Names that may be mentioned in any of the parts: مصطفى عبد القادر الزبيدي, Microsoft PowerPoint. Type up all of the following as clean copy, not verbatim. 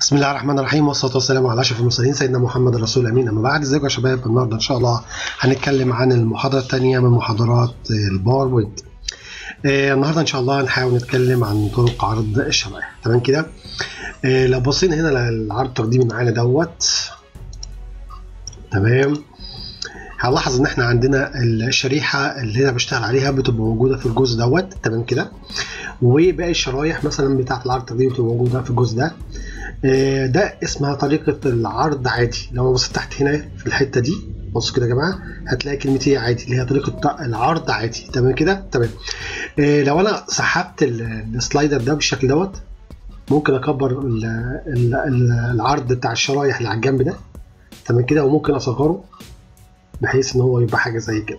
بسم الله الرحمن الرحيم، والصلاه والسلام على اشرف المرسلين سيدنا محمد الرسول الامين. اما بعد، ازيكم يا شباب؟ النهارده ان شاء الله هنتكلم عن المحاضره الثانيه من محاضرات الباوربوينت. النهارده ان شاء الله هنحاول نتكلم عن طرق عرض الشرائح. تمام كده. لو بصينا هنا للعرض التقديمي معانا دوت، تمام، هنلاحظ ان احنا عندنا الشريحه اللي انا بشتغل عليها بتبقى موجوده في الجزء دوت. تمام كده. وباقي الشرايح مثلا بتاعه العرض التقديمي بتبقى موجوده في الجزء ده. ده اسمها طريقه العرض عادي. لو بصيت تحت هنا في الحته دي، بصوا كده يا جماعه، هتلاقي كلمه ايه عادي، اللي هي طريقه العرض عادي. تمام كده. تمام. لو انا سحبت السلايدر ده بالشكل دوت، ممكن اكبر العرض بتاع الشرايح اللي على الجنب ده. تمام كده. وممكن اصغره بحيث ان هو يبقى حاجه زي كده.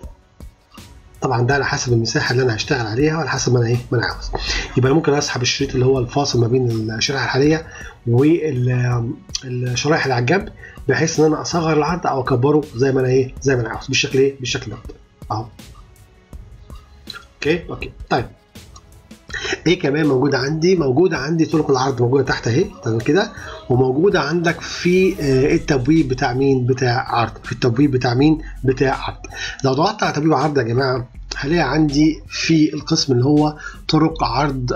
طبعا ده على حسب المساحه اللي انا هشتغل عليها وعلى حسب ما انا عاوز. يبقى انا ممكن اسحب الشريط اللي هو الفاصل ما بين الشريحه الحاليه والشرايح اللي على الجنب، بحيث ان انا اصغر العرض او اكبره زي ما انا زي ما انا عاوز، بالشكل بالشكل ده اهو. اوكي. طيب كمان موجوده عندي طرق العرض، موجوده تحت اهي. تمام كده. وموجوده عندك في التبويب بتاع مين؟ بتاع عرض. في التبويب بتاع مين؟ بتاع عرض. لو ضغطت على تبويب عرض يا جماعه، هلاقي عندي في القسم اللي هو طرق عرض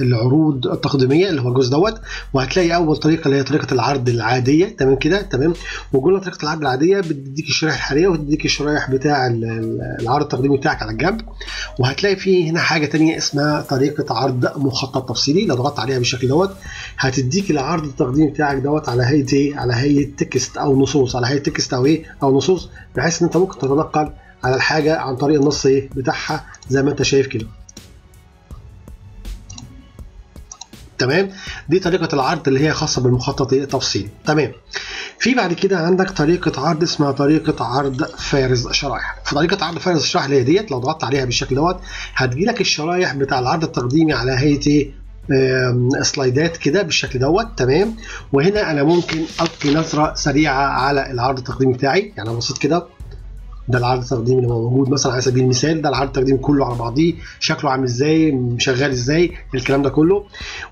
العروض التقديميه اللي هو الجزء دوت، وهتلاقي اول طريقه اللي هي طريقه العرض العاديه. تمام كده. تمام. وجوه طريقه العرض العاديه بتديك الشرائح الحاليه وتديك الشرائح بتاع العرض التقديمي بتاعك على الجنب. وهتلاقي في هنا حاجه ثانيه اسمها طريقه عرض مخطط تفصيلي. لو ضغطت عليها بالشكل دوت، هتديك العرض التقديمي بتاعك دوت على هيئه على هيئه تكست او نصوص، على هيئه تكست او او نصوص، بحيث ان انت ممكن تتنقل على الحاجه عن طريق النص بتاعها زي ما انت شايف كده. تمام. دي طريقه العرض اللي هي خاصه بالمخطط التفصيلي. تمام. في بعد كده عندك طريقه عرض اسمها طريقه عرض فارز شرائح. في طريقه عرض فارز الشرائح اللي هي ديت، لو ضغطت عليها بالشكل دوت، هتجيلك الشرايح بتاع العرض التقديمي على هيئه سلايدات كده بالشكل دوت. تمام. وهنا انا ممكن القي نظره سريعه على العرض التقديمي بتاعي. يعني بصيت كده، ده العرض التقديمي اللي موجود مثلا على سبيل المثال، ده العرض التقديمي كله على بعضيه، شكله عامل ازاي، شغال ازاي، الكلام ده كله.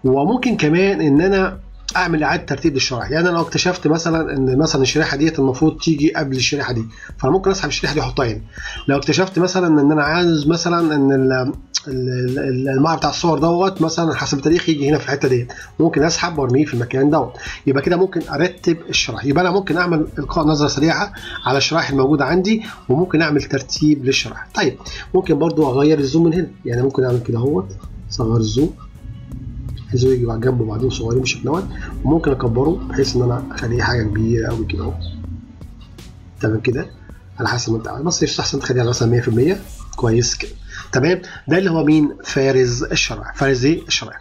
وممكن كمان ان انا اعمل اعاده ترتيب للشرائح. يعني انا لو اكتشفت مثلا ان مثلا الشريحه ديت المفروض تيجي قبل الشريحه دي، فانا ممكن اسحب الشريحه دي واحطها هنا. لو اكتشفت مثلا ان انا عايز مثلا ان المعرض بتاع الصور دوت مثلا حسب التاريخ يجي هنا في الحته ديت، ممكن اسحب وارميه في المكان دوت. يبقى كده ممكن ارتب الشرائح. يبقى انا ممكن اعمل القاء نظره سريعه على الشرائح الموجوده عندي، وممكن اعمل ترتيب للشرائح. طيب ممكن برضو اغير الزوم من هنا. يعني ممكن اعمل كده اهوت، اصغر الزوم بحيث يجي على جنبه بعدين صغيرين بالشكل دوت، وممكن اكبره بحيث ان انا اخليه حاجه كبيره قوي كده اهو. تمام كده، على حسب ما انت عايز، بس يستحسن تخليها على مثلا 100% كويس كده. تمام. ده اللي هو مين؟ فارز الشرائح، فارز الشرائح.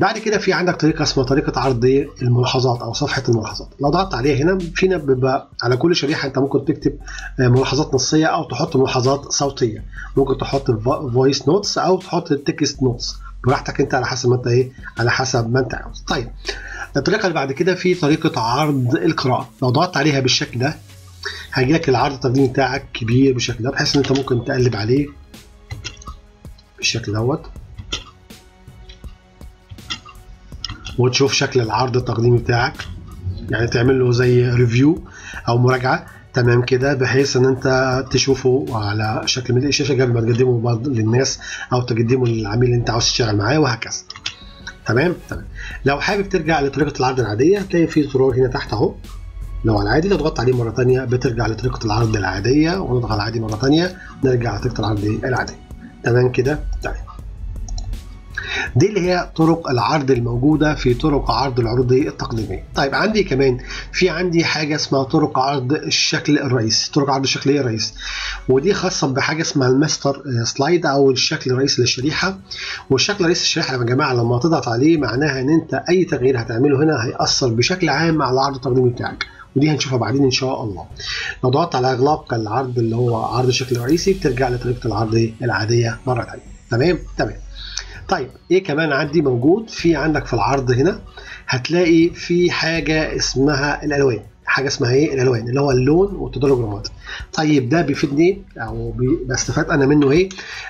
بعد كده في عندك طريقه اسمها طريقه عرض الملاحظات او صفحه الملاحظات. لو ضغطت عليها هنا، فينا بيبقى على كل شريحه انت ممكن تكتب ملاحظات نصيه او تحط ملاحظات صوتيه، ممكن تحط فويس نوتس او تحط تكست نوتس، براحتك انت على حسب ما انت على حسب ما انت عاوز. طيب الطريقه اللي بعد كده في طريقه عرض القراءه. لو ضغطت عليها بالشكل ده، هيجي لك العرض التقديمي بتاعك كبير بالشكل ده، بحيث ان انت ممكن تقلب عليه بالشكل دوت وتشوف شكل العرض التقديمي بتاعك. يعني تعمل له زي ريفيو او مراجعه. تمام كده، بحيث ان انت تشوفه على شكل ملء الشاشه قبل ما تقدمه للناس او تقدمه للعميل اللي انت عاوز تشتغل معاه وهكذا. تمام. تمام. لو حابب ترجع لطريقه العرض العاديه، هتلاقي في زرار هنا تحت اهو لو على العادي. لو ضغطت عليه مره ثانيه بترجع لطريقه العرض العاديه، ونضغط على العادي مره ثانيه نرجع لطريقه العرض العاديه. تمام كده. تمام. دي اللي هي طرق العرض الموجوده في طرق عرض العروض التقديميه. طيب عندي كمان في عندي حاجه اسمها طرق عرض الشكل الرئيسي. طرق عرض الشكل الرئيسي، ودي خاصه بحاجه اسمها الماستر سلايد او الشكل الرئيسي للشريحه. والشكل الرئيسي للشريحه يا جماعه لما تضغط عليه، معناها ان انت اي تغيير هتعمله هنا هيأثر بشكل عام على العرض التقديمي بتاعك، ودي هنشوفها بعدين ان شاء الله. لو ضغطت على اغلاق العرض اللي هو عرض الشكل الرئيسي، بترجع لطريقه العرض العاديه مره ثانيه. تمام. تمام. طيب كمان عندي موجود في عندك في العرض هنا، هتلاقي في حاجه اسمها الالوان. حاجه اسمها ايه الالوان اللي هو اللون والتدرج الرمادي. طيب ده بيفيدني او بستفاد انا منه ايه؟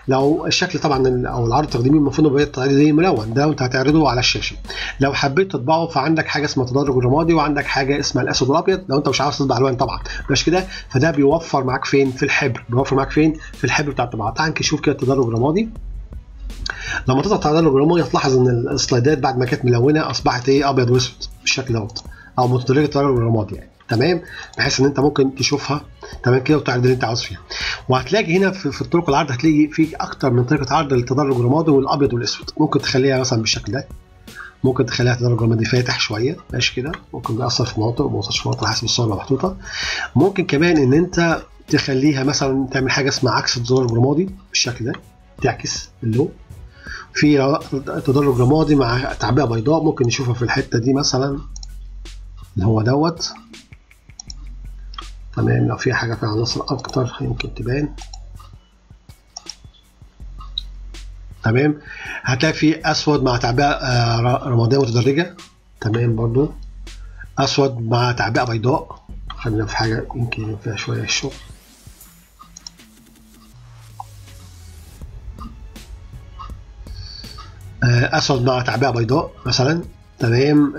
لو الشكل طبعا او العرض التقديمي المفروض بالطريقه دي ملون، ده وانت هتعرضه على الشاشه. لو حبيت تطبعه فعندك حاجه اسمها التدرج الرمادي، وعندك حاجه اسمها الاسود والابيض لو انت مش عاوز تطبع الوان طبعا، مش كده؟ فده بيوفر معاك فين؟ في الحبر، بيوفر معاك فين؟ في الحبر بتاع الطباعه. تعال نشوف كده التدرج الرمادي. لما تضغط على التدرج الرمادي هتلاحظ ان السلايدات بعد ما كانت ملونه اصبحت ايه؟ ابيض واسود بالشكل دوت، او متدرجه التدرج الرمادي يعني، تمام؟ بحيث ان انت ممكن تشوفها تمام كده وتعرض اللي انت عاوز فيها. وهتلاقي هنا في طرق العرض هتلاقي في اكتر من طريقه عرض للتدرج الرمادي والابيض والاسود. ممكن تخليها مثلا بالشكل ده، ممكن تخليها تدرج رمادي فاتح شويه ماشي كده، ممكن يأثر في مناطق وما يأثرش في مناطق حسب الصوره اللي محطوطه. ممكن كمان ان انت تخليها مثلا تعمل حاجه اسمها عكس التدرج الرمادي بالشكل ده، تعكس اللون. في تدرج رمادي مع تعبئه بيضاء ممكن نشوفها في الحته دي مثلا اللي هو دوت، تمام؟ لو في حاجه فيها عناصر اكتر يمكن تبان، تمام؟ هتلاقي في اسود مع تعبئه رماديه متدرجه، تمام؟ برضو اسود مع تعبئه بيضاء. خلينا في حاجه يمكن فيها شويه الشغل، اسود مع تعبئه بيضاء مثلا، تمام؟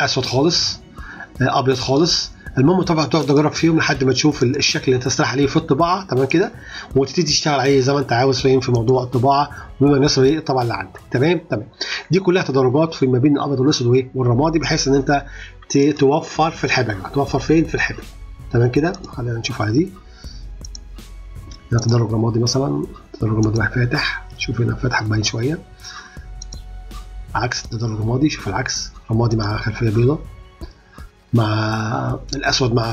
اسود خالص، ابيض خالص. المهم طبعا تقعد تجرب فيهم لحد ما تشوف الشكل اللي انت تستريح عليه في الطباعه، تمام كده، وتبتدي تشتغل عليه زي ما انت عاوز فاهم في موضوع الطباعه وبما يناسب ايه طبعا اللي عندك، تمام. دي كلها تدرجات في ما بين الابيض والاسود وايه والرمادي، بحيث ان انت توفر في الحبر. توفر فين؟ في الحبر، تمام كده. خلينا نشوف على دي، ده تدرج رمادي مثلا، تدرج رمادي فاتح، شوف هنا فاتحه باين شويه، عكس التدرج الرمادي، شوف العكس، رمادي مع خلفيه بيضاء مع الاسود مع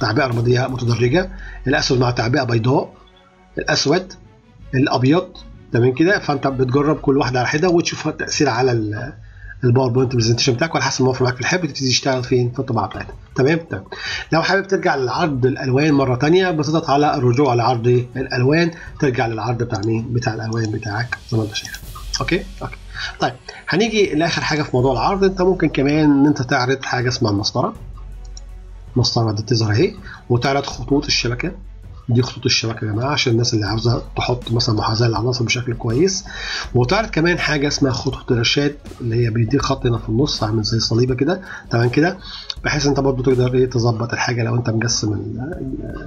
تعبئه رماديه متدرجه، الاسود مع تعبئه بيضاء، الاسود، الابيض، تمام كده. فانت بتجرب كل واحده على حده وتشوف التاثير على الباوربوينت برزنتيشن بتاعك، وعلى حسب ما وفر معاك في الحب تبتدي تشتغل فين؟ في الطباعه بتاعتك، تمام. لو حابب ترجع لعرض الالوان مره ثانيه بتضغط على الرجوع لعرض الالوان، ترجع للعرض بتاع مين؟ بتاع الالوان بتاعك زي ما انت شايف. اوكي. طيب هنيجي لاخر حاجه في موضوع العرض. انت ممكن كمان ان انت تعرض حاجه اسمها المسطره. المسطره دي بتظهر اهي، وتعرض خطوط الشبكه. دي خطوط الشبكه يا جماعه عشان الناس اللي عاوزه تحط مثلا محاذاه للعناصر بشكل كويس. وتعرض كمان حاجه اسمها خطوط الرشاد اللي هي بيديك خط هنا في النص عامل زي صليبه كده، تمام كده، بحيث انت برضو تقدر ايه تظبط الحاجه لو انت مقسم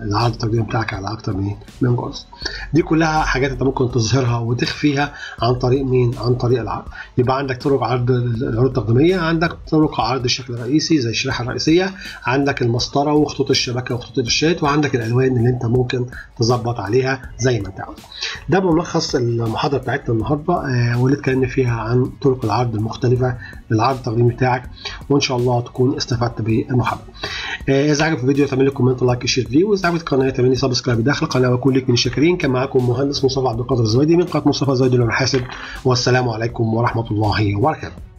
العرض التقديمي بتاعك على اكتر من جزء. دي كلها حاجات انت ممكن تظهرها وتخفيها عن طريق مين؟ عن طريق العرض. يبقى عندك طرق عرض العروض التقديميه، عندك طرق عرض الشكل الرئيسي زي الشريحه الرئيسيه، عندك المسطره وخطوط الشبكه وخطوط الرشاد، وعندك الالوان اللي انت ممكن تظبط عليها زي ما انت عاوز. ده بملخص المحاضره بتاعتنا النهارده واللي اتكلمنا فيها عن طرق العرض المختلفه للعرض التقديمي بتاعك، وان شاء الله تكون استفدت بالمحاضره. اذا عجبك الفيديو تعمل لي كومنت لايك شير فيه، واذا عجبك القناه تعمل لي سبسكرايب داخل القناه، واكون لك من الشاكرين. كان معاكم مهندس مصطفى عبد القادر الزبيدي من قناه مصطفى زبيدي للمحاسب، والسلام عليكم ورحمه الله وبركاته.